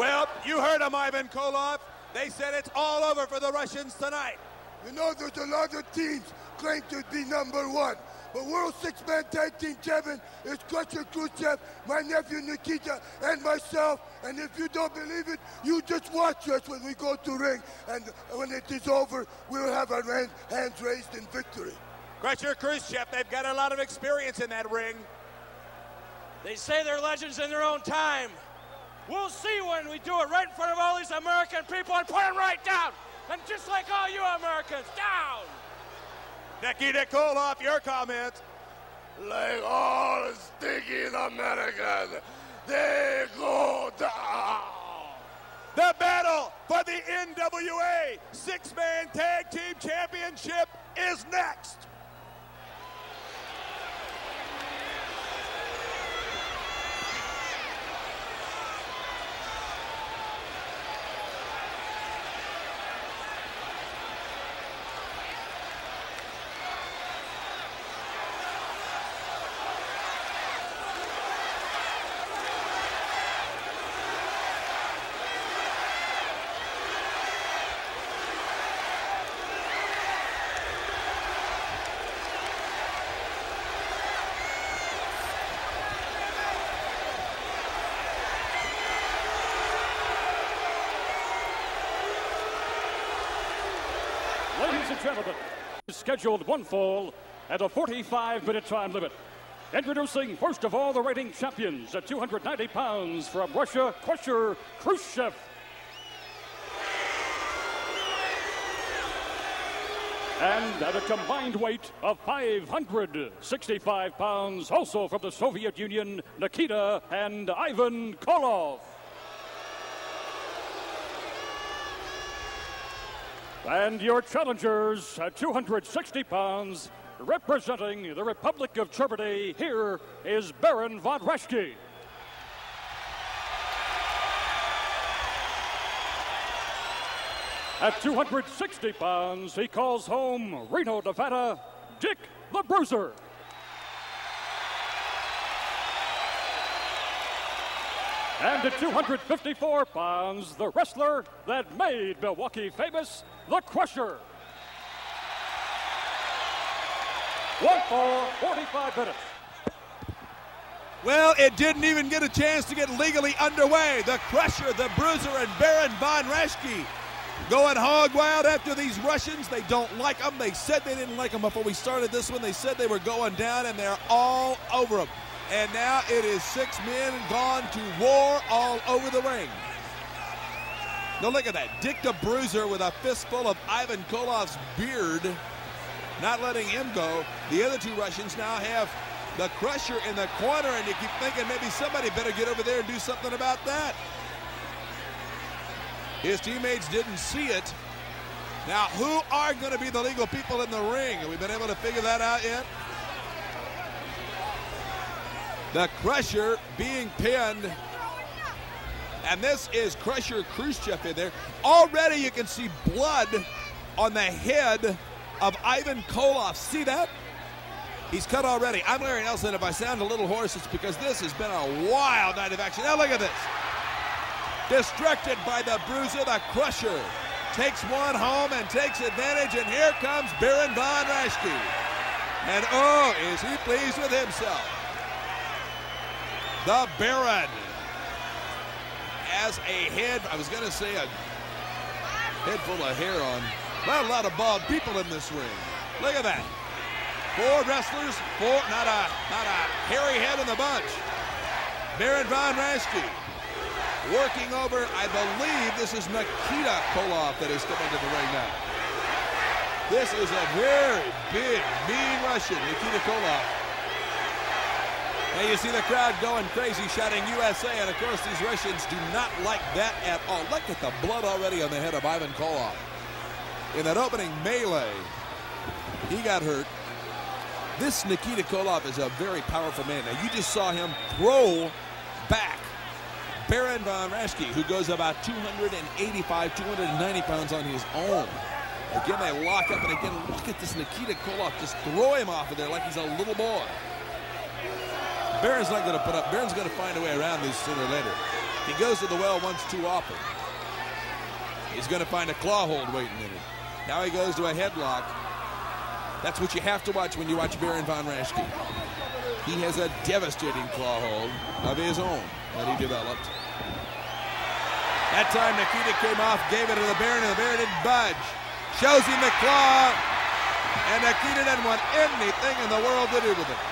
Well, you heard him, Ivan Koloff. They said it's all over for the Russians tonight. You know, there's a lot of teams claim to be #1. But World Six-Man Tag Team Champion is Crusher Kruschev, my nephew Nikita, and myself. And if you don't believe it, you just watch us when we go to ring. And when it is over, we'll have our hands raised in victory. Crusher Kruschev, they've got a lot of experience in that ring. They say they're legends in their own time. We'll see when we do it right in front of all these American people and put them right down. And just like all you Americans, down! Nikita Koloff, your comments. Like all the stinking Americans, they go down. The battle for the NWA Six-Man Tag Team Championship is next. Ladies and gentlemen, scheduled one fall at a 45-minute time limit. Introducing first of all the reigning champions at 290 pounds from Russia, Crusher Kruschev. And at a combined weight of 565 pounds, also from the Soviet Union, Nikita and Ivan Koloff. And your challengers at 260 pounds, representing the Republic of Germany, here is Baron Von Raschke. At 260 pounds, he calls home Reno, Nevada, Dick the Bruiser. And at 254 pounds, the wrestler that made Milwaukee famous, the Crusher. One fall, 45 minutes. Well, it didn't even get a chance to get legally underway. The Crusher, the Bruiser, and Baron Von Raschke going hog wild after these Russians. They don't like them. They said they didn't like them before we started this one. They said they were going down, and they're all over them. And now it is 6 men gone to war all over the ring. Now look at that. Dick the Bruiser with a fistful of Ivan Koloff's beard, not letting him go. The other two Russians now have the Crusher in the corner, and you keep thinking maybe somebody better get over there and do something about that. His teammates didn't see it. Now, who are going to be the legal people in the ring? Have we been able to figure that out yet? The Crusher being pinned. And this is Crusher Kruschev in there. Already you can see blood on the head of Ivan Koloff. See that? He's cut already. I'm Larry Nelson. If I sound a little hoarse, it's because this has been a wild night of action. Now look at this. Distracted by the Bruiser, the Crusher takes one home and takes advantage. And here comes Baron Von Raschke. And oh, is he pleased with himself. The Baron, as a head, I was going to say a head full of hair on, not a lot of bald people in this ring. Look at that. 4 wrestlers, 4, not a hairy head in the bunch. Baron Von Raschke working over, I believe this is Nikita Koloff that is coming to the ring now. This is a very big, mean Russian, Nikita Koloff. Now you see the crowd going crazy, shouting USA, and of course these Russians do not like that at all. Look at the blood already on the head of Ivan Koloff. In that opening melee, he got hurt. This Nikita Koloff is a very powerful man. Now you just saw him throw back Baron Von Raschke, who goes about 285, 290 pounds on his own. Again, they lock up, and again, look at this Nikita Koloff. Just throw him off of there like he's a little boy. Baron's not going to put up. Baron's going to find a way around these sooner or later. He goes to the well once too often. He's going to find a claw hold waiting in it. Now he goes to a headlock. That's what you have to watch when you watch Baron Von Raschke. He has a devastating claw hold of his own that he developed. That time Nikita came off, gave it to the Baron, and the Baron didn't budge. Shows him the claw, and Nikita didn't want anything in the world to do with it.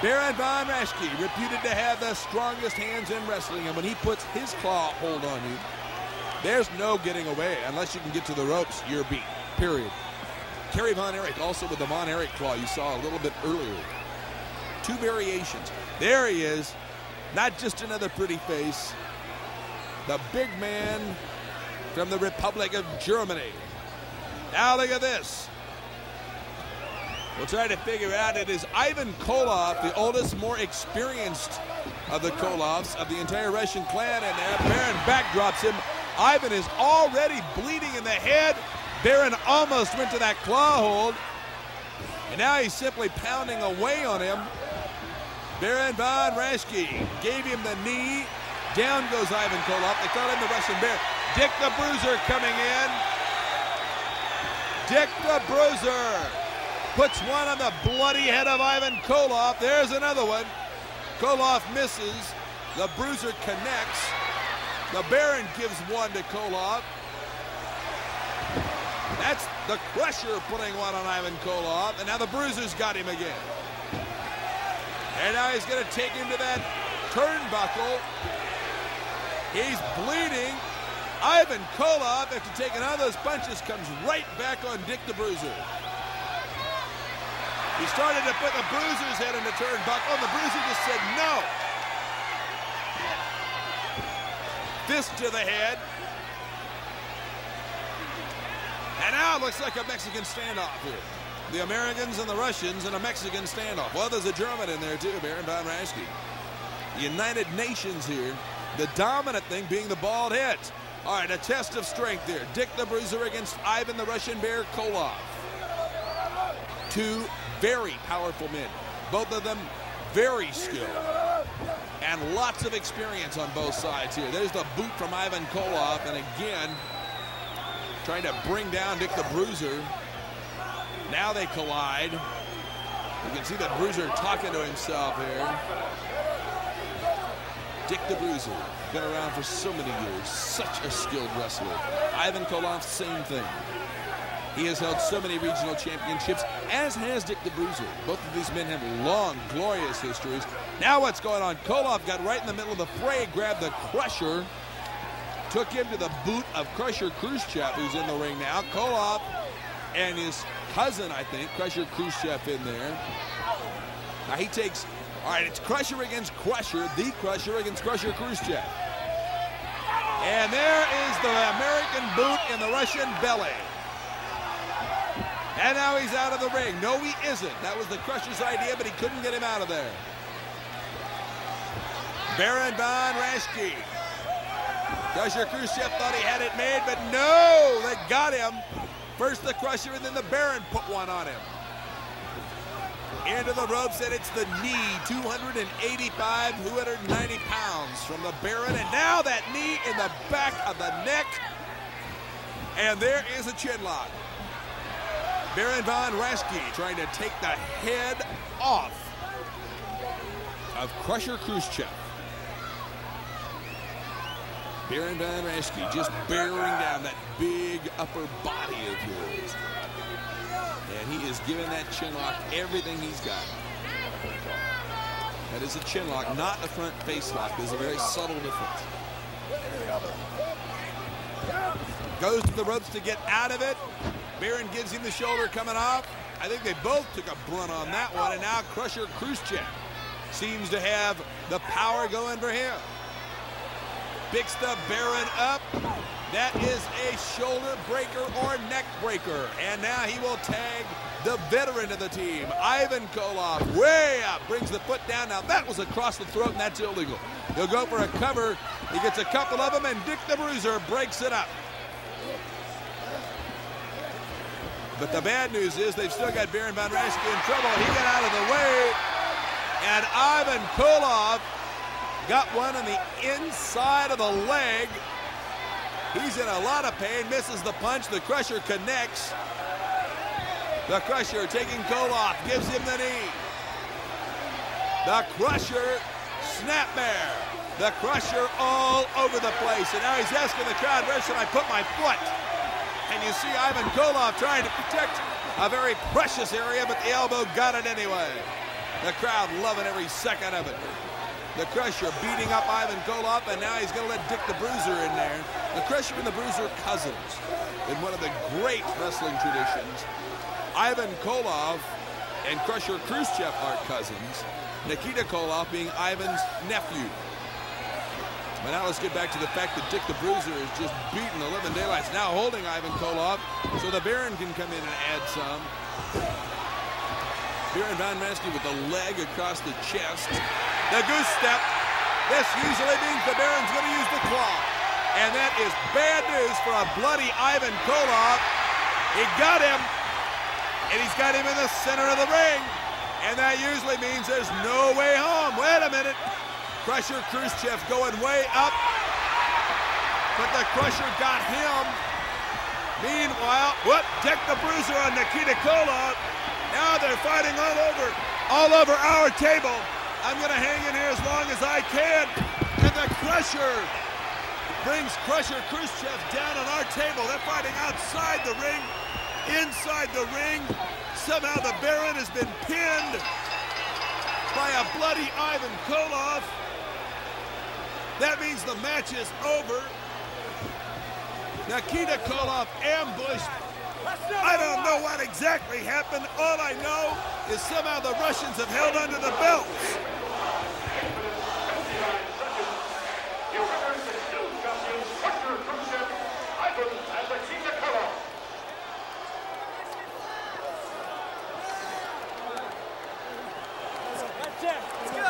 Baron Von Raschke, reputed to have the strongest hands in wrestling, and when he puts his claw hold on you, there's no getting away. Unless you can get to the ropes, you're beat, period. Kerry Von Erich also with the Von Erich claw you saw a little bit earlier. Two variations. There he is, not just another pretty face. The big man from the Republic of Germany. Now look at this. We'll try to figure out, it is Ivan Koloff, the oldest, more experienced of the Koloffs, of the entire Russian clan, and there Baron backdrops him. Ivan is already bleeding in the head. Baron almost went to that claw hold. And now he's simply pounding away on him. Baron Von Raschke gave him the knee. Down goes Ivan Koloff. They call him the Russian Bear. Dick the Bruiser coming in. Dick the Bruiser puts one on the bloody head of Ivan Koloff. There's another one. Koloff misses. The Bruiser connects. The Baron gives one to Koloff. That's the Crusher putting one on Ivan Koloff, and now the Bruiser's got him again. And now he's going to take him to that turnbuckle. He's bleeding. Ivan Koloff, after taking all those punches, comes right back on Dick the Bruiser. He started to put the Bruiser's head in the turnbuckle, and the Bruiser just said no. Fist to the head. And now it looks like a Mexican standoff here. The Americans and the Russians in a Mexican standoff. Well, there's a German in there too, Baron Von Raschke. The United Nations here, the dominant thing being the bald head. All right, a test of strength there. Dick the Bruiser against Ivan the Russian Bear Koloff. Two very powerful men. Both of them very skilled. And lots of experience on both sides here. There's the boot from Ivan Koloff, and again, trying to bring down Dick the Bruiser. Now they collide. You can see the Bruiser talking to himself here. Dick the Bruiser, been around for so many years, such a skilled wrestler. Ivan Koloff, same thing. He has held so many regional championships, as has Dick the Bruiser. Both of these men have long, glorious histories. Now what's going on? Koloff got right in the middle of the fray, grabbed the Crusher, took him to the boot of Crusher Kruschev, who's in the ring now. Koloff and his cousin, I think, Crusher Kruschev in there. Now he takes, all right, it's Crusher against Crusher, the Crusher against Crusher Kruschev. And there is the American boot in the Russian belly. And now he's out of the ring. No, he isn't. That was the Crusher's idea, but he couldn't get him out of there. Baron Von Raschke. Crusher Kruschev thought he had it made, but no, they got him. First the Crusher, and then the Baron put one on him. Into the ropes, and it's the knee, 285, 290 pounds from the Baron, and now that knee in the back of the neck, and there is a chin lock. Baron Von Raschke trying to take the head off of Crusher Kruschev. Baron Von Raschke just bearing down that big upper body of his. And he is giving that chin lock everything he's got. That is a chin lock, not a front face lock. There's a very subtle difference. Goes to the ropes to get out of it. Baron gives him the shoulder coming off. I think they both took a brunt on that one, and now Crusher Kruschev seems to have the power going for him. Picks the Baron up. That is a shoulder breaker or neck breaker. And now he will tag the veteran of the team, Ivan Koloff, way up, brings the foot down. Now that was across the throat, and that's illegal. He'll go for a cover. He gets a couple of them, and Dick the Bruiser breaks it up. But the bad news is they've still got Baron Von Raschke in trouble. He got out of the way, and Ivan Koloff Got one on the inside of the leg. He's in a lot of pain, misses the punch. The Crusher connects. The Crusher taking Koloff, gives him the knee. The Crusher, snapmare. The Crusher all over the place. And now he's asking the crowd, where should I put my foot? And you see Ivan Koloff trying to protect a very precious area, but the elbow got it anyway. The crowd loving every second of it. The Crusher beating up Ivan Koloff, and now he's going to let Dick the Bruiser in there. The Crusher and the Bruiser are cousins in one of the great wrestling traditions. Ivan Koloff and Crusher Kruschev are cousins. Nikita Koloff being Ivan's nephew. But now let's get back to the fact that Dick the Bruiser is just beating the living daylights. Now holding Ivan Koloff, so the Baron can come in and add some. Baron Von Raschke with the leg across the chest. The goose step. This usually means the Baron's going to use the claw. And that is bad news for a bloody Ivan Koloff. He got him. And he's got him in the center of the ring. And that usually means there's no way home. Wait a minute. Crusher Kruschev going way up, but the Crusher got him. Meanwhile, whoop, Dick the Bruiser on Nikita Koloff. Now they're fighting all over our table. I'm gonna hang in here as long as I can. And the Crusher brings Crusher Kruschev down on our table. They're fighting outside the ring, inside the ring. Somehow the Baron has been pinned by a bloody Ivan Koloff. That means the match is over. Nikita Koloff ambushed. I don't know what exactly happened. All I know is somehow the Russians have held onto the belts. Let's go.